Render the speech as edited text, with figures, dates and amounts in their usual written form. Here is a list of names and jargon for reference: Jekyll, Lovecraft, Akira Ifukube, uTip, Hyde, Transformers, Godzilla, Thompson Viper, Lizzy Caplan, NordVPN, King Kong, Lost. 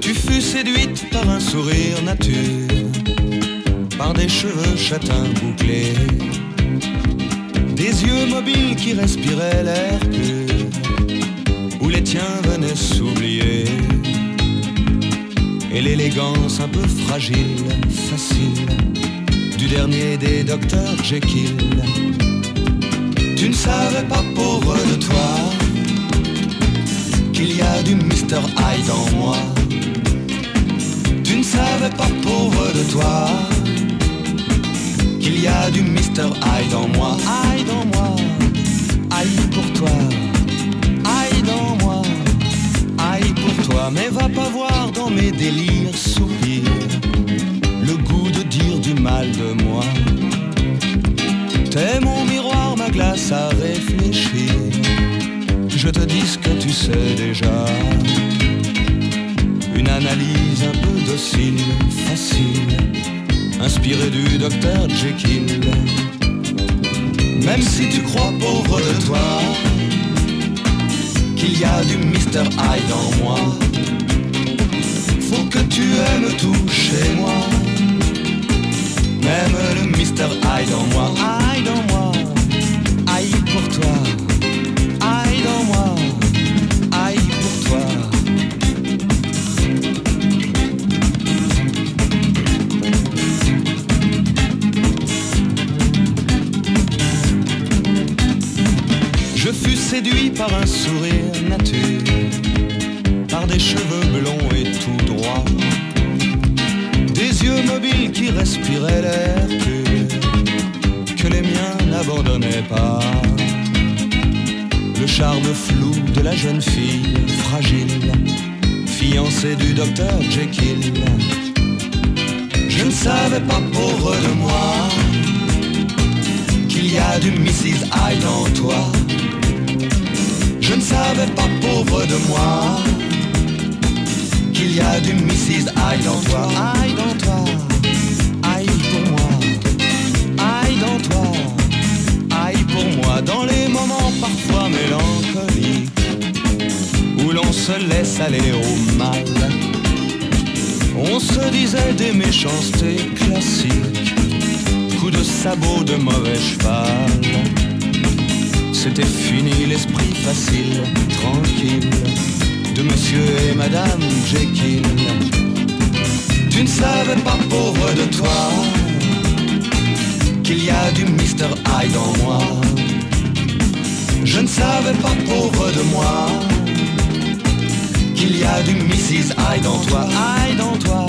Tu fus séduite par un sourire nature, par des cheveux châtains bouclés, des yeux mobiles qui respiraient l'air pur, où les tiens venaient s'oublier. Et l'élégance un peu fragile, facile, du dernier des docteurs Jekyll. Tu ne savais pas, pauvre de toi, qu'il y a du Mr. Hyde en moi. Tu ne savais pas, pauvre de toi, qu'il y a du Mr. Hyde en moi. Hyde en moi, Hyde pour toi, Hyde en moi, Hyde pour toi. Mais va pas voir dans mes délires soupirs le goût de dire du mal de moi. T'es mon miroir, ma glace à réfléchir, je te dis ce que tu sais déjà. Une analyse un peu docile, facile, inspirée du docteur Jekyll. Même si tu crois, pauvre de toi, qu'il y a du Mr. Hyde en moi, faut que tu aimes tout chez moi, même le Mr. Hyde en moi. Hyde en moi, Hyde pour toi, Hyde en moi, Hyde pour toi. Je fus séduit par un sourire nature, par des cheveux blonds et tout droits, des yeux mobiles qui respiraient l'air pur, que les miens n'abandonnaient pas. Le charme flou de la jeune fille fragile, fiancée du docteur Jekyll. Je ne savais pas, pauvre de moi, qu'il y a du Mrs. Hyde en toi. Je ne savais pas, pauvre de moi, qu'il y a du Mrs. Hyde en toi. Hyde en toi, Hyde pour moi, Hyde en toi, Hyde pour moi. Dans les moments parfois mélancoliques où l'on se laisse aller au mal, on se disait des méchancetés classiques, coups de sabot de mauvais cheval. C'était fini l'esprit facile, tranquille, de monsieur et madame Jekyll. Tu ne savais pas, pauvre de toi, qu'il y a du Mr. Hyde en moi. Je ne savais pas, pauvre de moi, qu'il y a du Mrs. Hyde en toi. Hyde en toi,